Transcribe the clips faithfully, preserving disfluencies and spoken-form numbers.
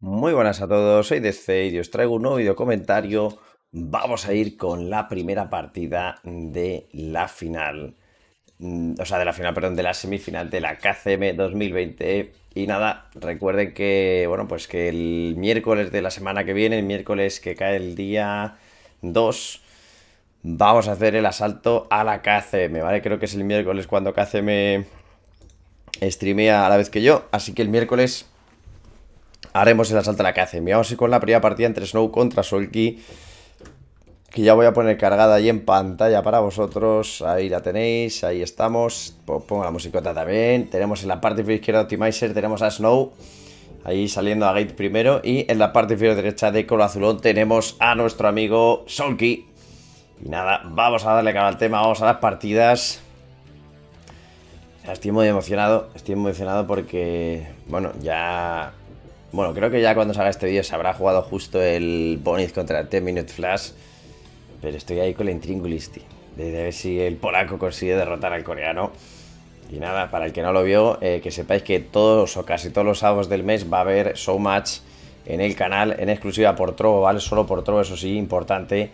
Muy buenas a todos, soy D C y os traigo un nuevo video comentario. Vamos a ir con la primera partida de la final, o sea de la final, perdón, de la semifinal de la K C M dos mil veinte. Y nada, recuerden que, bueno, pues que el miércoles de la semana que viene, el miércoles que cae el día dos, vamos a hacer el asalto a la K C M, ¿vale? Creo que es el miércoles cuando K C M streamea a la vez que yo, así que el miércoles haremos el asalto a la K C M. Vamos a ir con la primera partida entre Snow contra Soulkey, que ya voy a poner cargada ahí en pantalla para vosotros. Ahí la tenéis, ahí estamos. Pongo la musicota también. Tenemos en la parte izquierda Optimizer, tenemos a Snow ahí saliendo a Gate primero. Y en la parte inferior derecha de color azulón tenemos a nuestro amigo Soulkey. Y nada, vamos a darle cara al tema, vamos a las partidas. Estoy muy emocionado, estoy muy emocionado porque, bueno, ya... Bueno, creo que ya cuando salga este vídeo se habrá jugado justo el Bonyth contra el diez minute Flash. Pero estoy ahí con la intríngulisti de ver si el polaco consigue derrotar al coreano. Y nada, para el que no lo vio, eh, que sepáis que todos o casi todos los sábados del mes va a haber showmatch en el canal, en exclusiva por Trovo, ¿vale? Solo por Trovo, eso sí, importante.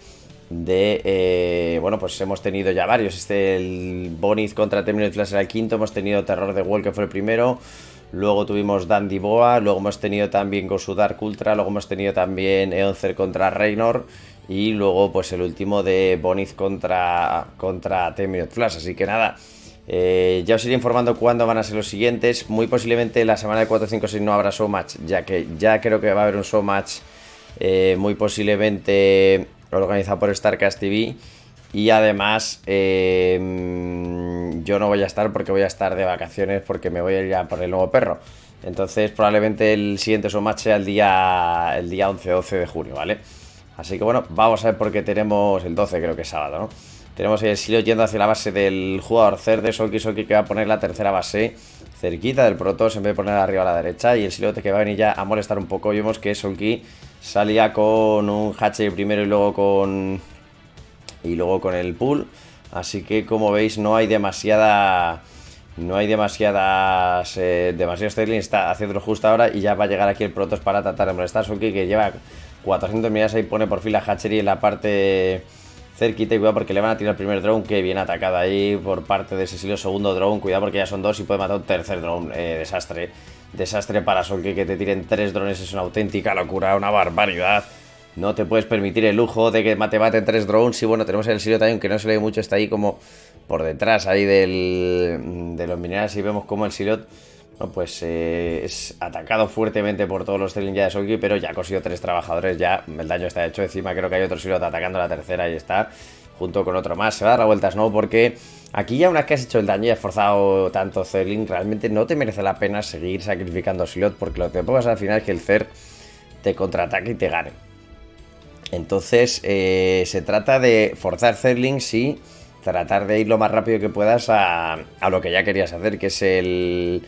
De, eh, bueno, pues hemos tenido ya varios. Este, el Bonyth contra el diez minute Flash era el quinto. Hemos tenido Terror de Wall, que fue el primero. Luego tuvimos Dandy Boa, luego hemos tenido también Gosudark Ultra, luego hemos tenido también Eoncer contra Reynor y luego pues el último de Bonyth contra, contra diez minute Flash. Así que nada, eh, ya os iré informando cuándo van a ser los siguientes. Muy posiblemente la semana de cuatro, cinco, seis no habrá showmatch, ya que ya creo que va a haber un showmatch eh, muy posiblemente organizado por Starcast T V. Y además, eh, yo no voy a estar porque voy a estar de vacaciones porque me voy a ir a por el nuevo perro. Entonces probablemente el siguiente showmatch sea el día, el día once, doce de junio, ¿vale? Así que bueno, vamos a ver porque tenemos el doce, creo que es sábado, ¿no? Tenemos el silo yendo hacia la base del jugador Zerg de Soulkey, Soulkey que va a poner la tercera base cerquita del Protoss en vez de ponerla arriba a la derecha. Y el silo que va a venir ya a molestar un poco. Vimos que Soulkey salía con un hatcher primero y luego con... y luego con el pool, así que como veis no hay demasiada, no hay demasiadas, eh, demasiados Terran, está haciéndolo justo ahora y ya va a llegar aquí el Protoss para tratar de molestar. Soulkey que lleva cuatrocientas miradas ahí, pone por fin la hatchery en la parte cerquita y cuidado porque le van a tirar el primer drone que viene atacado ahí por parte de ese silo, segundo drone, cuidado porque ya son dos y puede matar un tercer drone, eh, desastre, desastre para Soulkey que te tiren tres drones, es una auténtica locura, una barbaridad. No te puedes permitir el lujo de que te maten tres drones. Y bueno, tenemos el silo también, que no se le ve mucho, está ahí como por detrás ahí del, de los minerales. Y vemos como el silo, no, pues eh, es atacado fuertemente por todos los Terran ya de Soulkey, pero ya ha conseguido tres trabajadores, ya el daño está hecho. Encima creo que hay otro silo atacando la tercera, ahí está, junto con otro más. Se va a dar la vuelta Snow porque aquí ya una vez que has hecho el daño y has forzado tanto Terran, realmente no te merece la pena seguir sacrificando Silot porque lo que te pasa al final es que el Zerg te contraataque y te gane. Entonces eh, se trata de forzar Zerglings y tratar de ir lo más rápido que puedas a, a lo que ya querías hacer, que es el,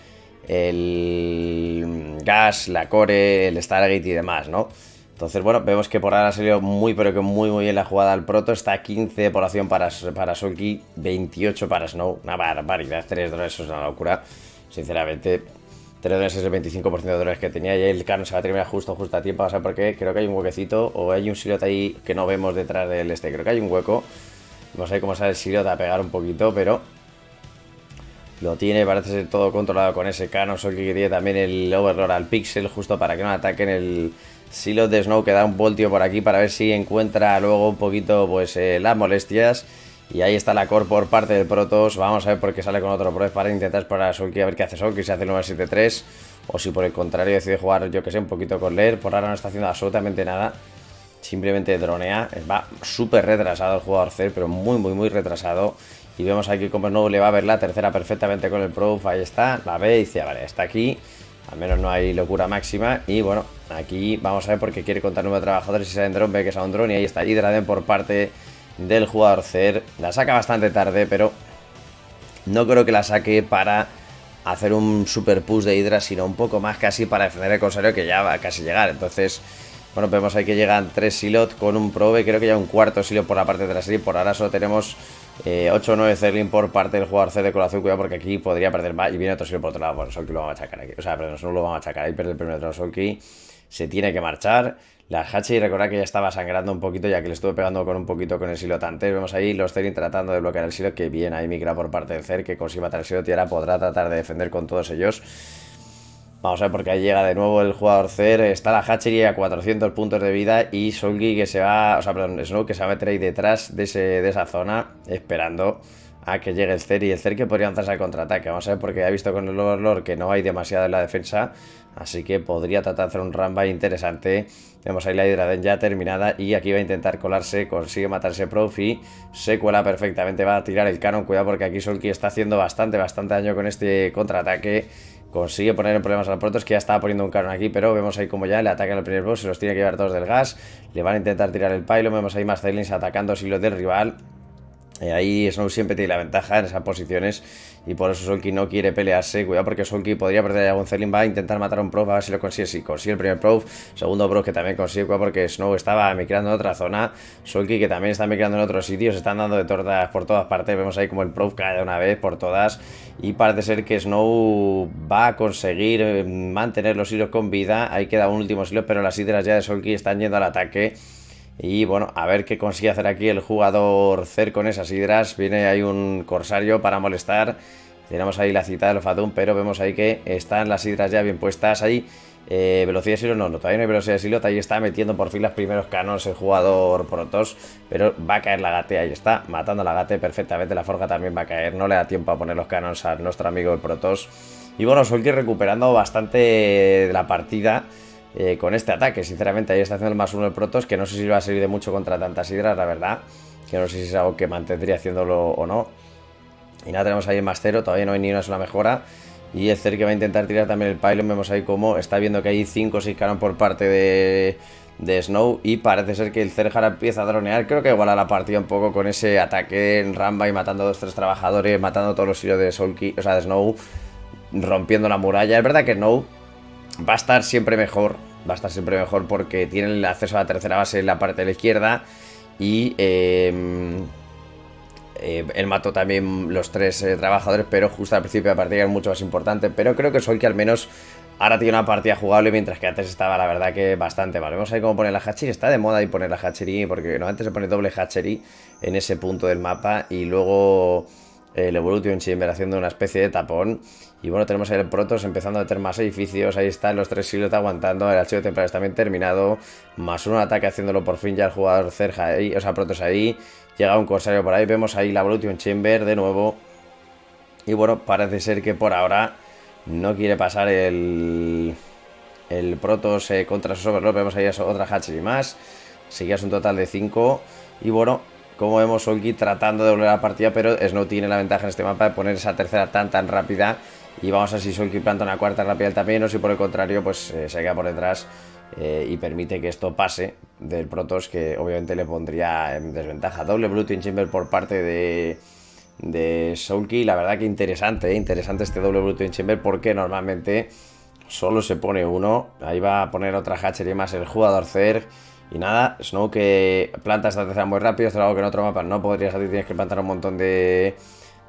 el gas, la core, el Stargate y demás, ¿no? Entonces, bueno, vemos que por ahora ha salido muy, pero que muy, muy bien la jugada al Proto. Está quince de población para, para Soulkey, veintiocho para Snow. Una barbaridad, tres dólares, eso es una locura, sinceramente. tres dólares es el veinticinco por ciento de dólares que tenía y el K se va a terminar justo, justo a tiempo. O sea, porque creo que hay un huequecito o hay un silot ahí que no vemos detrás del este. Creo que hay un hueco. No sé cómo sale el silot a pegar un poquito, pero lo tiene. Parece ser todo controlado con ese K. Soulkey que tiene también el overlord al pixel justo para que no ataquen el silot de Snow, que da un voltio por aquí para ver si encuentra luego un poquito pues eh, las molestias. Y ahí está la core por parte del Protoss. Vamos a ver por qué sale con otro Protoss para intentar explorar a Soulkey, a ver qué hace Soulkey, si hace el nueve siete tres o si por el contrario decide jugar, yo que sé, un poquito con Leer. Por ahora no está haciendo absolutamente nada, simplemente dronea. Va súper retrasado el jugador Zerg, pero muy muy muy retrasado. Y vemos aquí como Snow le va a ver la tercera perfectamente con el Probe. Ahí está, la ve y dice, vale, está aquí, al menos no hay locura máxima. Y bueno, aquí vamos a ver porque quiere contar número de trabajadores. Si sale en drone, ve que sale un drone y ahí está Hydraden por parte del jugador Zerg. La saca bastante tarde, pero no creo que la saque para hacer un super push de Hydra, sino un poco más casi para defender el corsario que ya va a casi llegar. Entonces, bueno, vemos ahí que llegan tres silos con un probe, creo que ya un cuarto silo por la parte trasera y por ahora solo tenemos eh, ocho o nueve Zerglings por parte del jugador Zerg de color azul. Cuidado porque aquí podría perder más y viene otro silo por otro lado. Bueno, Soulkey lo va a machacar aquí, o sea, perdón, Snow lo va a machacar ahí, pierde el primer otro Soulkey. se tiene que marchar. La Hachi, recordad que ya estaba sangrando un poquito, ya que le estuve pegando con un poquito con el silo tantes. Vemos ahí los Zerin tratando de bloquear el silo. Que bien ahí micra por parte del Zer, que consigue matar el silo. Y ahora podrá tratar de defender con todos ellos. Vamos a ver, porque ahí llega de nuevo el jugador Zer. Está la Hatchery a cuatrocientos puntos de vida. Y Soulkey que se va, o sea, perdón, Snow que se va a meter ahí detrás de, ese, de esa zona, esperando a que llegue el Zer, y el Zer que podría lanzarse al contraataque. Vamos a ver, porque ya he visto con el Overlord que no hay demasiado en la defensa, así que podría tratar de hacer un runby interesante. Tenemos ahí la Hydraden ya terminada, y aquí va a intentar colarse, consigue matarse Profi, se cuela perfectamente, va a tirar el canon. Cuidado, porque aquí Soulkey está haciendo bastante, bastante daño con este contraataque. Consigue poner en problemas al Protoss, que ya estaba poniendo un canon aquí, pero vemos ahí como ya le atacan al primer boss, se los tiene que llevar todos del gas, le van a intentar tirar el pylon. Vemos ahí más Zerlings atacando silos del rival. Ahí Snow siempre tiene la ventaja en esas posiciones, y por eso Soulkey no quiere pelearse. Cuidado, porque Soulkey podría perder a algún Zerling. Va a intentar matar a un Prof, a ver si lo consigue. Si sí, consigue el primer Prof, segundo Prof que también consigue. Cuidado, porque Snow estaba migrando en otra zona, Soulkey que también está migrando en otro sitio. Se están dando de tortas por todas partes. Vemos ahí como el Prof cae de una vez por todas, y parece ser que Snow va a conseguir mantener los hilos con vida. Ahí queda un último hilo, pero las hidras ya de Soulkey están yendo al ataque. Y bueno, a ver qué consigue hacer aquí el jugador Zer con esas hidras. Viene ahí un corsario para molestar. Tenemos ahí la cita del Fatum, pero vemos ahí que están las hidras ya bien puestas. Ahí eh, velocidad de silo, no, no, todavía no hay velocidad de silo. Ahí está metiendo por fin los primeros canos el jugador Protoss, pero va a caer la gate. Ahí está, matando a la gate perfectamente. La forja también va a caer, no le da tiempo a poner los canos a nuestro amigo el Protoss. Y bueno, Soulkey recuperando bastante de la partida. Eh, con este ataque, sinceramente, ahí está haciendo el más uno el Protoss, que no sé si va a servir de mucho contra tantas hidras, la verdad, que no sé si es algo que mantendría haciéndolo o no. Y nada, tenemos ahí el más cero, todavía no hay ni una sola mejora, y el Zer que va a intentar tirar también el pylon. Vemos ahí como está viendo que hay cinco o seis canon por parte de, de Snow, y parece ser que el Zer ahora empieza a dronear. Creo que iguala la partida un poco con ese ataque en Ramba, y matando a dos tres trabajadores, matando todos los hilos de Soulkey, o sea, de Snow, rompiendo la muralla. Es verdad que Snow va a estar siempre mejor, va a estar siempre mejor porque tiene el acceso a la tercera base en la parte de la izquierda, y eh, eh, él mató también los tres eh, trabajadores, pero justo al principio de la partida es mucho más importante. Pero creo que Soulkey al menos ahora tiene una partida jugable, mientras que antes estaba la verdad que bastante mal. Vemos ahí cómo pone la Hatchery. Está de moda ahí poner la Hatchery, porque no, antes se pone doble Hatchery en ese punto del mapa, y luego el Evolution Chamber haciendo una especie de tapón. Y bueno, tenemos ahí el Protoss empezando a meter más edificios. Ahí están los tres silos aguantando. El archivo temporal está también terminado. Más un ataque haciéndolo por fin ya el jugador Cerja ahí, o sea, Protoss ahí. Llega un corsario por ahí. Vemos ahí la Evolution Chamber de nuevo. Y bueno, parece ser que por ahora no quiere pasar el, el Protoss eh, contra sus Overlord. Vemos ahí otra Hatchery más. Así que es un total de cinco. Y bueno, como vemos, Soulkey tratando de volver a la partida, pero Snow tiene la ventaja en este mapa de poner esa tercera tan tan rápida. Y vamos a ver si Soulkey planta una cuarta rápida también, o si por el contrario pues eh, se queda por detrás eh, y permite que esto pase del Protoss, que obviamente le pondría en desventaja. Doble Evolution Chamber por parte de, de Soulkey. La verdad que interesante, eh, interesante este doble Evolution Chamber, porque normalmente solo se pone uno. Ahí va a poner otra Hatchery más el jugador Zerg. Y nada, Snow que planta esta tercera muy rápido. Esto es algo que en otro mapa no podrías hacer. Tienes que plantar un montón de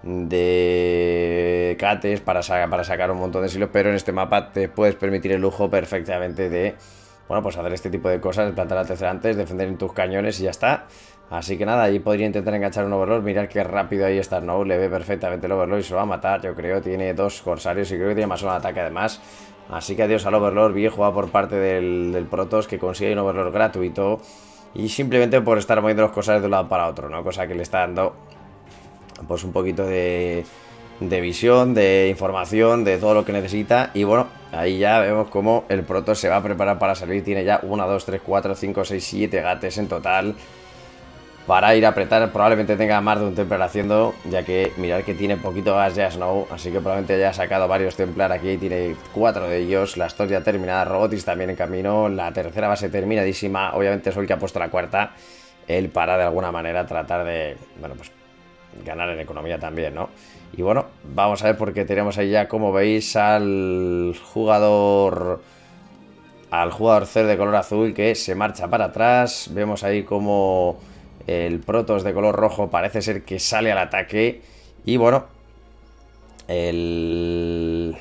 de cates para, saca, para sacar un montón de silos. Pero en este mapa te puedes permitir el lujo perfectamente de, bueno, pues hacer este tipo de cosas. Plantar la tercera antes, defender en tus cañones y ya está. Así que nada, ahí podría intentar enganchar un Overlord. Mirad qué rápido ahí está Snow. Le ve perfectamente el Overlord y se lo va a matar, yo creo. Tiene dos corsarios y creo que tiene más un ataque además. Así que adiós al Overlord. Bien jugado por parte del, del Protoss, que consigue un Overlord gratuito, y simplemente por estar moviendo los cosas de un lado para otro, ¿no? Cosa que le está dando pues un poquito de, de visión, de información, de todo lo que necesita. Y bueno, ahí ya vemos cómo el Protoss se va a preparar para salir. Tiene ya uno, dos, tres, cuatro, cinco, seis, siete gates en total para ir a apretar. Probablemente tenga más de un Templar haciendo, ya que mirad que tiene poquito gas ya Snow, así que probablemente haya sacado varios Templar aquí. Tiene cuatro de ellos, la historia terminada, Robotis también en camino, la tercera base terminadísima. Obviamente Soulkey ha puesto la cuarta, él para de alguna manera tratar de, bueno, pues ganar en economía también, ¿no? Y bueno, vamos a ver, porque tenemos ahí ya, como veis, al jugador... al jugador Zer de color azul que se marcha para atrás. Vemos ahí como el Protoss de color rojo parece ser que sale al ataque. Y bueno, el,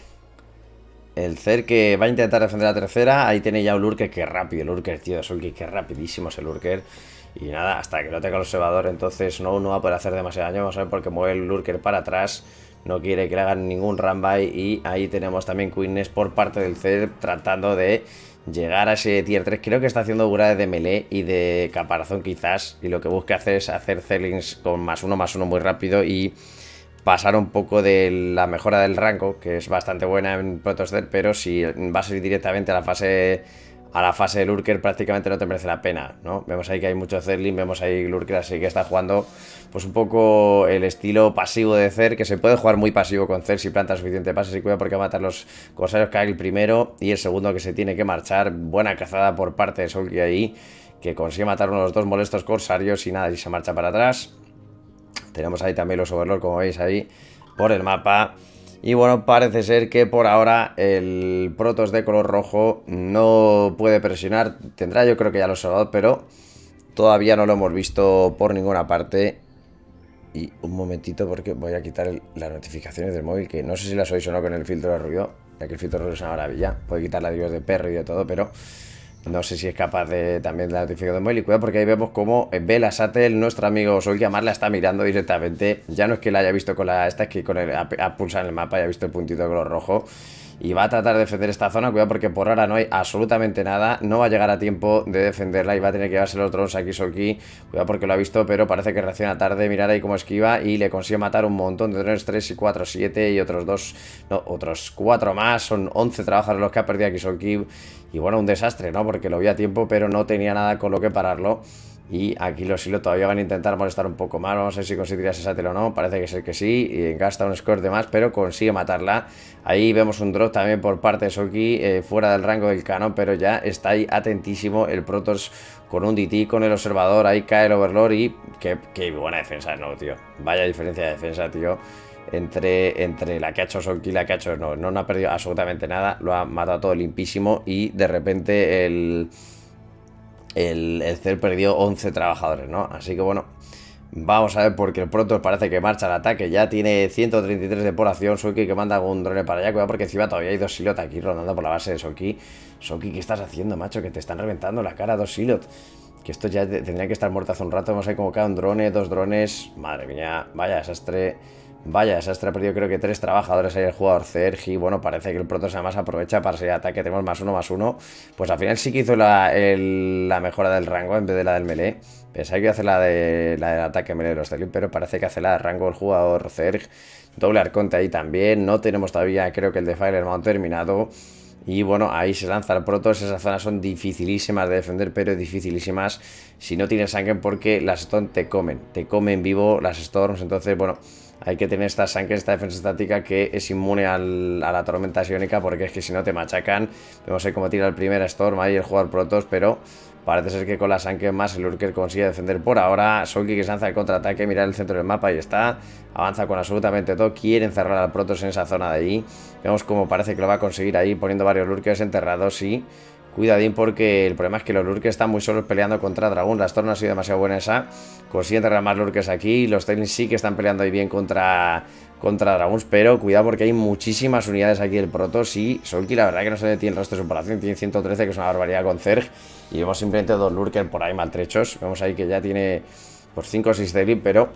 El Zerg que va a intentar defender la tercera. Ahí tiene ya un Lurker. Que rápido el Lurker, tío, de Soulkey. Que rapidísimo es el Lurker. Y nada, hasta que no tenga el observador, entonces no, no va a poder hacer demasiado daño. Vamos a ver porque mueve el Lurker para atrás. No quiere que le hagan ningún run-by. Y ahí tenemos también Quickness por parte del Zerg, tratando de llegar a ese tier tres. Creo que está haciendo burades de melee y de caparazón quizás. Y lo que busca hacer es hacer Zerglings con más uno, más uno muy rápido y pasar un poco de la mejora del rango, que es bastante buena en Protoss, pero si vas a ir directamente a la fase a la fase de Lurker prácticamente no te merece la pena, ¿no? Vemos ahí que hay mucho Zergling, vemos ahí Lurker, así que está jugando pues un poco el estilo pasivo de Zerg, que se puede jugar muy pasivo con Zerg si planta suficiente pases y cuidado porque va a matar los corsarios, cae el primero y el segundo que se tiene que marchar. Buena cazada por parte de Soulkey ahí, que consigue matar uno de los dos molestos corsarios y nada, y se marcha para atrás. Tenemos ahí también los Overlord, como veis ahí, por el mapa. Y bueno, parece ser que por ahora el Protoss de color rojo no puede presionar. Tendrá yo creo que ya los soldados, pero todavía no lo hemos visto por ninguna parte. Y un momentito porque voy a quitar el, las notificaciones del móvil, que no sé si las oís o no con el filtro de ruido. Ya que el filtro de ruido es una maravilla. Puedo quitar las videos de perro y de todo, pero no sé si es capaz de también la notificación de móvil. Y cuidado porque ahí vemos como Bella Sattel, nuestro amigo Soulkey, además la está mirando directamente. Ya no es que la haya visto con la esta, es que con el, ha, ha pulsado en el mapa y ha visto el puntito de color rojo. Y va a tratar de defender esta zona. Cuidado porque por ahora no hay absolutamente nada. No va a llegar a tiempo de defenderla y va a tener que llevarse los drones aquí Soulkey. Cuidado porque lo ha visto, pero parece que reacciona tarde. Mirar ahí cómo esquiva y le consigue matar un montón de drones. tres y cuatro, siete y otros dos. No, otros cuatro más. Son once trabajadores los que ha perdido aquí Soulkey. Y bueno, un desastre, ¿no? Porque lo vi a tiempo, pero no tenía nada con lo que pararlo. Y aquí los hilos todavía van a intentar molestar un poco más. Vamos a ver si conseguirá ese satélite o no. Parece que sí, que sí. Y gasta un score de más, pero consigue matarla. Ahí vemos un drop también por parte de Soulkey, eh, fuera del rango del canon, pero ya está ahí atentísimo el Protoss con un D T, con el observador. Ahí cae el Overlord y qué, qué buena defensa, ¿no, tío? Vaya diferencia de defensa, tío. Entre, entre la que ha hecho Soulkey y la que ha hecho... No, no, no ha perdido absolutamente nada. Lo ha matado todo limpísimo y de repente el... El, el Zerg perdió once trabajadores, ¿no? Así que bueno, vamos a ver porque el Protoss parece que marcha al ataque. Ya tiene ciento treinta y tres de población. Soulkey que manda algún drone para allá. Cuidado porque encima todavía hay dos Silot aquí rondando por la base de Soulkey. Soulkey, ¿qué estás haciendo, macho? Que te están reventando la cara dos Silot. Que esto ya tendría que estar muerto hace un rato. Vamos a ver cómo cae un drone, dos drones. Madre mía, vaya desastre. Vaya desastre, ha perdido creo que tres trabajadores ahí el jugador Zerg. Y bueno, parece que el Protoss además aprovecha para salir de ataque. Tenemos más uno, más uno. Pues al final sí que hizo la, el, la mejora del rango en vez de la del melee. Pensaba que iba a hacer la, de, la del ataque melee de los Zerg, pero parece que hace la del rango el jugador Zerg. Doble arconte ahí también. No tenemos todavía creo que el de Firemount terminado. Y bueno, ahí se lanza el Protoss. Esas zonas son dificilísimas de defender, pero dificilísimas si no tienes sangre, porque las Storms te comen. Te comen vivo las Storms. Entonces, bueno, hay que tener esta sangre, esta defensa estática que es inmune al, a la tormenta psiónica, porque es que si no te machacan. Vemos ahí cómo tira el primer Storm ahí el jugador Protoss, pero parece ser que con la sangre más el Lurker consigue defender por ahora. Soulkey que se lanza el contraataque, mirar el centro del mapa, ahí está. Avanza con absolutamente todo, quiere encerrar al Protoss en esa zona de ahí. Vemos cómo parece que lo va a conseguir ahí poniendo varios Lurkers enterrados y... Cuidadín porque el problema es que los Lurkers están muy solos peleando contra Dragón. La Storm no ha sido demasiado buena esa. Consiguen enterrar más Lurkers aquí. Los Terlings sí que están peleando ahí bien contra, contra Dragons. Pero cuidado porque hay muchísimas unidades aquí del Protoss. Y Soulkey la verdad que no se detiene el resto de su población. Tiene ciento trece que es una barbaridad con Zerg. Y vemos simplemente dos Lurkers por ahí maltrechos. Vemos ahí que ya tiene pues cinco o seis de grip, pero...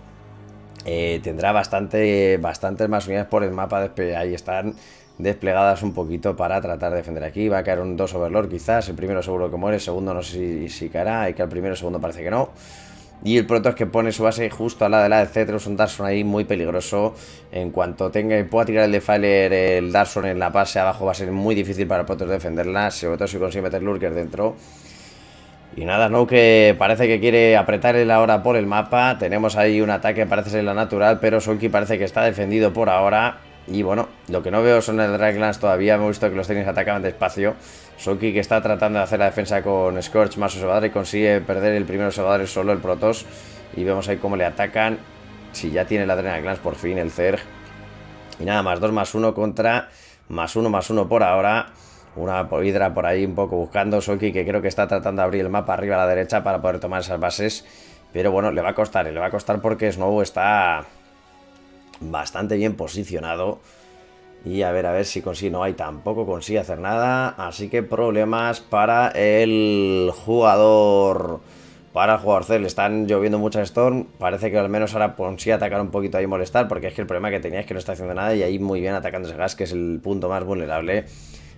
Eh, tendrá bastante, bastantes más unidades por el mapa. Ahí están desplegadas un poquito para tratar de defender aquí. Va a caer un dos Overlord quizás. El primero seguro que muere, el segundo no sé si, si caerá. Hay que el primero, el segundo parece que no. Y el Protoss que pone su base justo al lado de la de Cetro. Es un Darson ahí muy peligroso. En cuanto tenga pueda tirar el Defiler, el Darson en la base abajo va a ser muy difícil para el Protoss defenderla, sobre todo si consigue meter Lurker dentro. Y nada, Snow que parece que quiere apretar el ahora por el mapa. Tenemos ahí un ataque, parece ser la natural, pero Soulkey parece que está defendido por ahora. Y bueno, lo que no veo son el Draglands todavía. Hemos visto que los Terrans atacaban despacio. Soulkey que está tratando de hacer la defensa con Scorch más observador y consigue perder el primer observador solo el Protoss. Y vemos ahí cómo le atacan. Si ya tiene el Draglands por fin el Zerg. Y nada, más dos, más uno contra más uno, más uno por ahora. Una hidra por ahí un poco buscando. Soulkey que creo que está tratando de abrir el mapa arriba a la derecha para poder tomar esas bases. Pero bueno, le va a costar, le va a costar porque Snow está bastante bien posicionado. Y a ver, a ver si consigue. No hay, tampoco consigue hacer nada. Así que problemas para el jugador. Para el jugador Zerg. Le están lloviendo muchas Storm. Parece que al menos ahora consigue atacar un poquito ahí y molestar. Porque es que el problema que tenía es que no está haciendo nada. Y ahí muy bien atacando ese gas, que es el punto más vulnerable.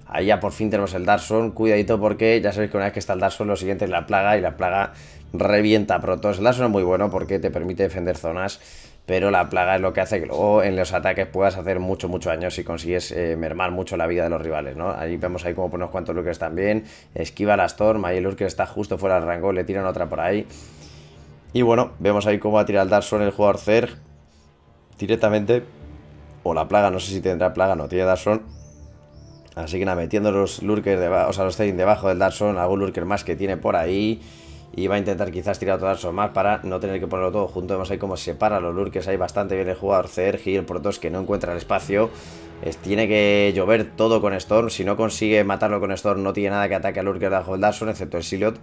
Ahí ya por fin tenemos el Dark Zone. Cuidadito, porque ya sabéis que una vez que está el Dark Zone, lo siguiente es la plaga. Y la plaga revienta a Protoss. El Dark Zone es muy bueno porque te permite defender zonas. Pero la plaga es lo que hace que luego en los ataques puedas hacer mucho, mucho daño si consigues eh, mermar mucho la vida de los rivales, ¿no? Ahí vemos ahí como pone unos cuantos Lurkers también. Esquiva la Storm, ahí el Lurker está justo fuera del rango, le tiran otra por ahí. Y bueno, vemos ahí cómo va a tirar el Dark Zone el jugador Zerg directamente. O la plaga, no sé si tendrá plaga, no tiene Dark Zone. Así que nada, metiendo los Lurkers, debajo, o sea, los Zerg debajo del Dark Zone, algún Lurker más que tiene por ahí. Y va a intentar quizás tirar otro Dark Zone más para no tener que ponerlo todo junto. Vemos ahí cómo se separa los Lurkers. Ahí bastante bien el jugador Zerg y el Protoss, que no encuentra el espacio. Es, tiene que llover todo con Storm. Si no consigue matarlo con Storm, no tiene nada que ataque al Lurker debajo del Dark Zone, excepto el Silot,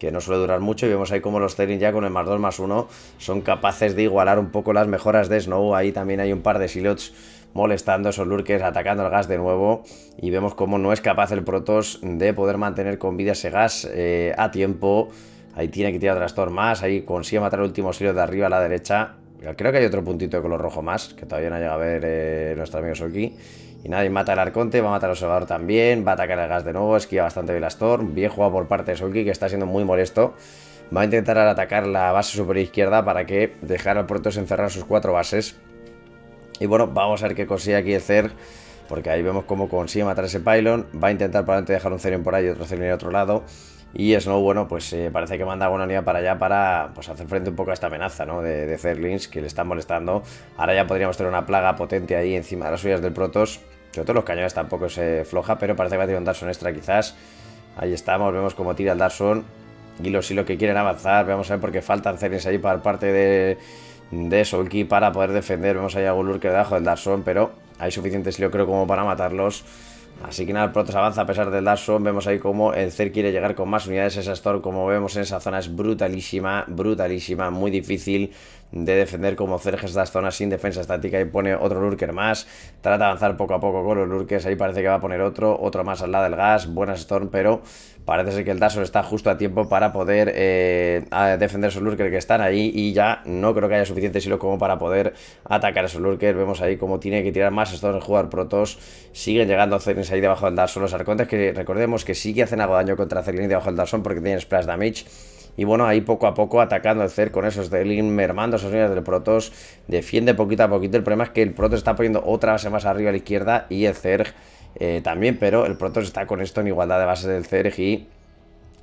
que no suele durar mucho. Y vemos ahí como los Zerg ya con el más dos más uno son capaces de igualar un poco las mejoras de Snow. Ahí también hay un par de Silots molestando esos Lurkers, atacando el gas de nuevo. Y vemos cómo no es capaz el Protoss de poder mantener con vida ese gas eh, a tiempo. Ahí tiene que tirar otra Storm más. Ahí consigue matar el último Silot de arriba a la derecha. Creo que hay otro puntito de color rojo más, que todavía no llega a ver eh, nuestro amigo Soulkey. Y nadie mata al Arconte, va a matar al Observador también. Va a atacar al gas de nuevo, esquiva bastante bien la Storm. Bien jugado por parte de Soulkey, que está siendo muy molesto. Va a intentar atacar la base superior izquierda para que dejar al Protoss encerrar sus cuatro bases. Y bueno, vamos a ver qué consigue aquí el Zerg, porque ahí vemos cómo consigue matar ese Pylon. Va a intentar probablemente dejar un Zerion por ahí y otro Zerion en otro lado. Y Snow, bueno, pues eh, parece que manda una unidad para allá para pues, hacer frente un poco a esta amenaza, ¿no? De, de Zerglings que le están molestando. Ahora ya podríamos tener una plaga potente ahí encima de las suyas del Protoss. Sobre todo los cañones tampoco se floja, pero parece que va a tirar un Dark Zone extra quizás. Ahí estamos, vemos cómo tira el Dark Zone. Y los hilos que quieren avanzar, vamos a ver porque faltan Zerglings ahí para parte de, de Soulkey para poder defender. Vemos ahí algún Lurker debajo del Dark Zone, pero hay suficientes hilos creo como para matarlos. Así que nada, el Protoss avanza a pesar del Dark Zone. Vemos ahí como el Zerg quiere llegar con más unidades. Esa Storm, como vemos en esa zona, es brutalísima, brutalísima, muy difícil de defender como Zerg estas zonas sin defensa estática. Y pone otro Lurker más, trata de avanzar poco a poco con los Lurkers. Ahí parece que va a poner otro, otro más al lado del gas. Buena Storm, pero parece ser que el Dark Zone está justo a tiempo para poder eh, defender esos Lurkers que están ahí. Y ya no creo que haya suficiente silo como para poder atacar esos Lurkers. Vemos ahí como tiene que tirar más Storm el jugador Protoss. Siguen llegando Zerg ahí debajo del Dark Zone. Los Arcontes, que recordemos que sí que hacen algo daño contra Zerg debajo del Dark Zone porque tienen splash damage. Y bueno, ahí poco a poco atacando el Zerg con esos Zerg, mermando esas unidades del Protoss. Defiende poquito a poquito. El problema es que el Protoss está poniendo otra base más arriba a la izquierda y el Zerg eh, también, pero el Protoss está con esto en igualdad de bases del Zerg y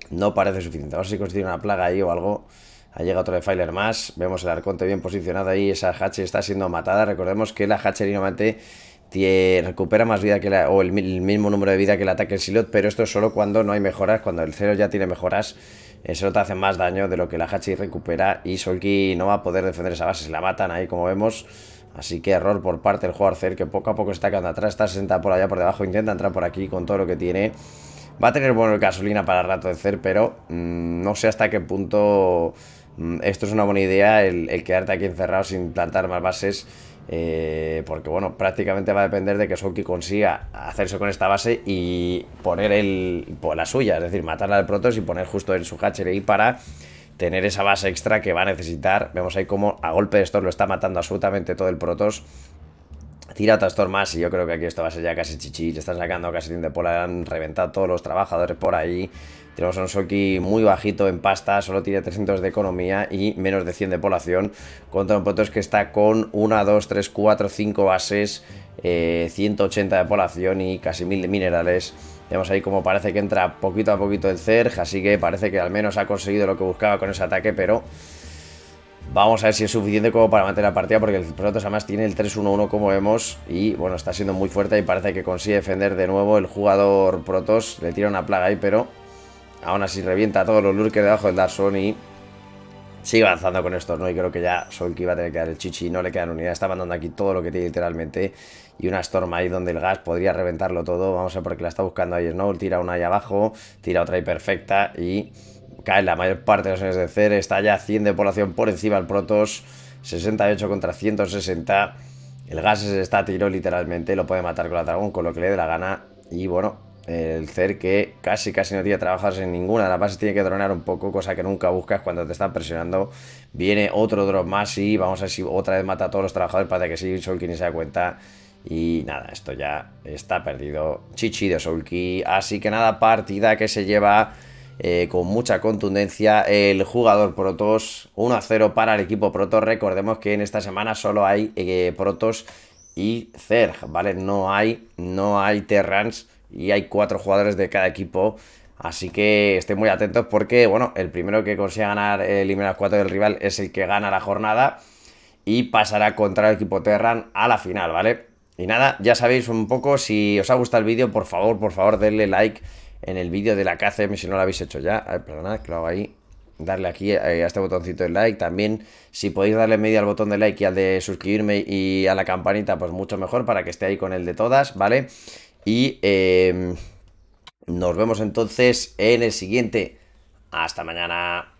no parece suficiente. Vamos a ver si consigue una plaga ahí o algo. Ahí llega otro defiler más. Vemos el Arconte bien posicionado ahí. Esa Hatchery está siendo matada. Recordemos que la Hatchery normalmente recupera más vida que la, o el, el mismo número de vida que el ataque en Silot, pero esto es solo cuando no hay mejoras. Cuando el Zero ya tiene mejoras, el Silot hace más daño de lo que la Hachi recupera y Soulkey no va a poder defender esa base, se la matan ahí como vemos. Así que error por parte del jugador Zerg, que poco a poco está quedando atrás, está sentado por allá por debajo, intenta entrar por aquí con todo lo que tiene. Va a tener bueno el gasolina para el rato de Zerg, pero mmm, no sé hasta qué punto mmm, esto es una buena idea, el, el quedarte aquí encerrado sin plantar más bases. Eh, porque bueno, prácticamente va a depender de que Soulkey consiga hacerse con esta base y poner el, pues, la suya, es decir, matarla al Protoss y poner justo en su Hatchery ahí para tener esa base extra que va a necesitar. Vemos ahí como a golpe de Storm lo está matando absolutamente todo el Protoss. Tira otra Storm más y yo creo que aquí esto va a ser ya casi chichi. Le están sacando casi de pola, han reventado todos los trabajadores por ahí. Tenemos a un Soulkey muy bajito en pasta, solo tiene trescientos de economía y menos de cien de población. Contra un Protoss que está con una, dos, tres, cuatro, cinco bases, eh, ciento ochenta de población y casi mil de minerales. Vemos ahí como parece que entra poquito a poquito el Zerg, así que parece que al menos ha conseguido lo que buscaba con ese ataque, pero vamos a ver si es suficiente como para mantener la partida, porque el Protoss además tiene el tres uno uno como vemos. Y bueno, está siendo muy fuerte y parece que consigue defender de nuevo el jugador Protoss. Le tira una plaga ahí, pero aún así revienta a todos los Lurkers debajo del Dark Zone y sigue avanzando con estos, ¿no? Y creo que ya Soulkey va a tener que dar el chichi, no le quedan unidades. Está mandando aquí todo lo que tiene literalmente. Y una Storm ahí donde el gas podría reventarlo todo. Vamos a ver por qué la está buscando ahí Snow. Tira una ahí abajo, tira otra ahí perfecta y cae la mayor parte de los unidades de Zerg. Está ya cien de población por encima el Protoss, sesenta y ocho contra ciento sesenta. El gas está a tiro literalmente, lo puede matar con la dragón, con lo que le dé la gana. Y bueno, el Zerg que casi casi no tiene trabajos en ninguna de las bases, tiene que dronear un poco, cosa que nunca buscas cuando te están presionando. Viene otro drop más y vamos a ver si otra vez mata a todos los trabajadores para que sí, Soulkey ni se da cuenta. Y nada, esto ya está perdido. Chichi de Soulkey. Así que nada, partida que se lleva eh, con mucha contundencia el jugador Protoss. uno a cero para el equipo Protoss. Recordemos que en esta semana solo hay eh, Protoss y Zerg, ¿vale? No hay, no hay Terrans y hay cuatro jugadores de cada equipo. Así que estén muy atentos porque, bueno, el primero que consiga ganar, eh, eliminar cuatro del rival es el que gana la jornada y pasará contra el equipo Terran a la final, ¿vale? Y nada, ya sabéis un poco, si os ha gustado el vídeo, por favor, por favor, denle like en el vídeo de la K C M si no lo habéis hecho ya. A ver, perdonad, que lo hago ahí. Darle aquí a este botoncito de like. También, si podéis darle medio al botón de like y al de suscribirme y a la campanita, pues mucho mejor para que esté ahí con el de todas, ¿vale? Y eh, nos vemos entonces en el siguiente. Hasta mañana.